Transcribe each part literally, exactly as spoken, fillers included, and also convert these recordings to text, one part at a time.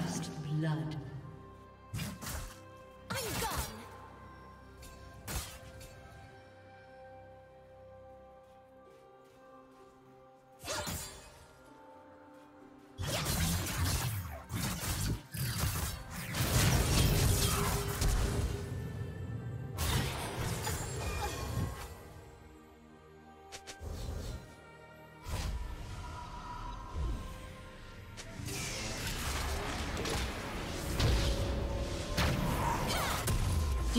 First blood. Do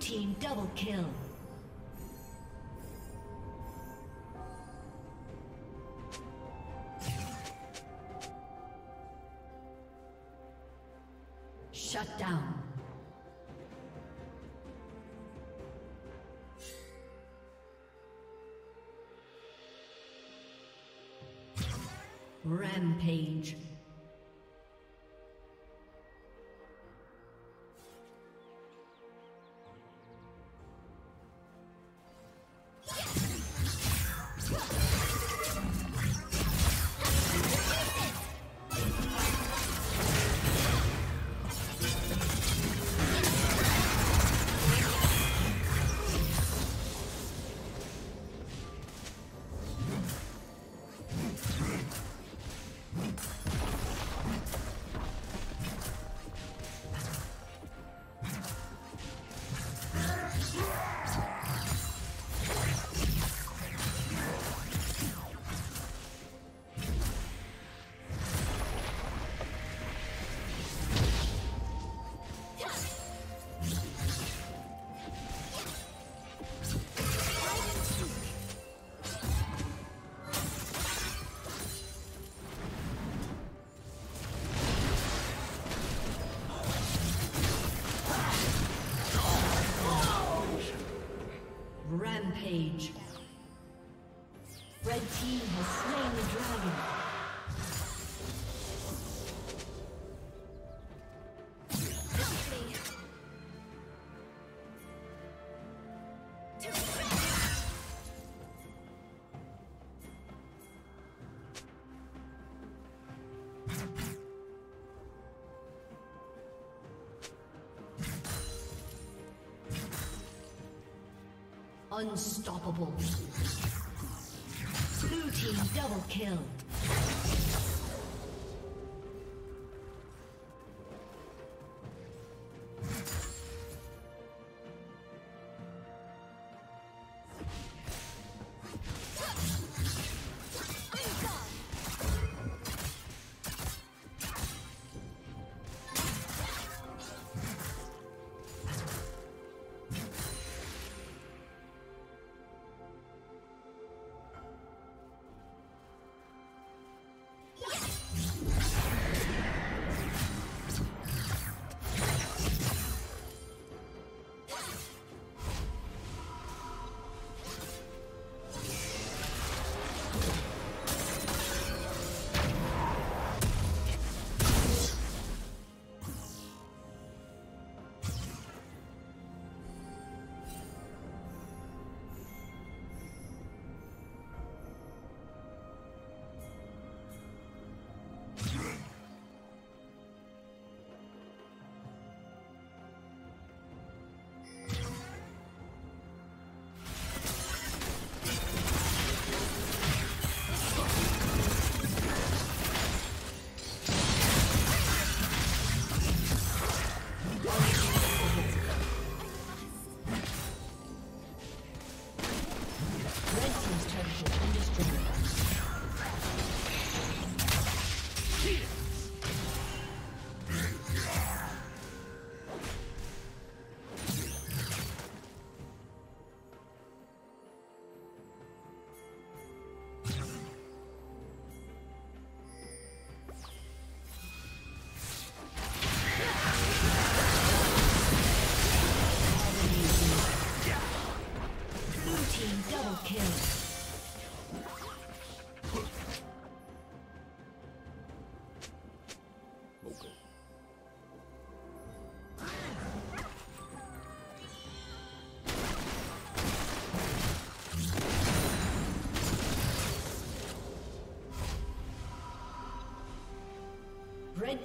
Team double kill. Shut down. Rampage. Page. Red team has slain the dragon. Unstoppable. Blue team double kill. Red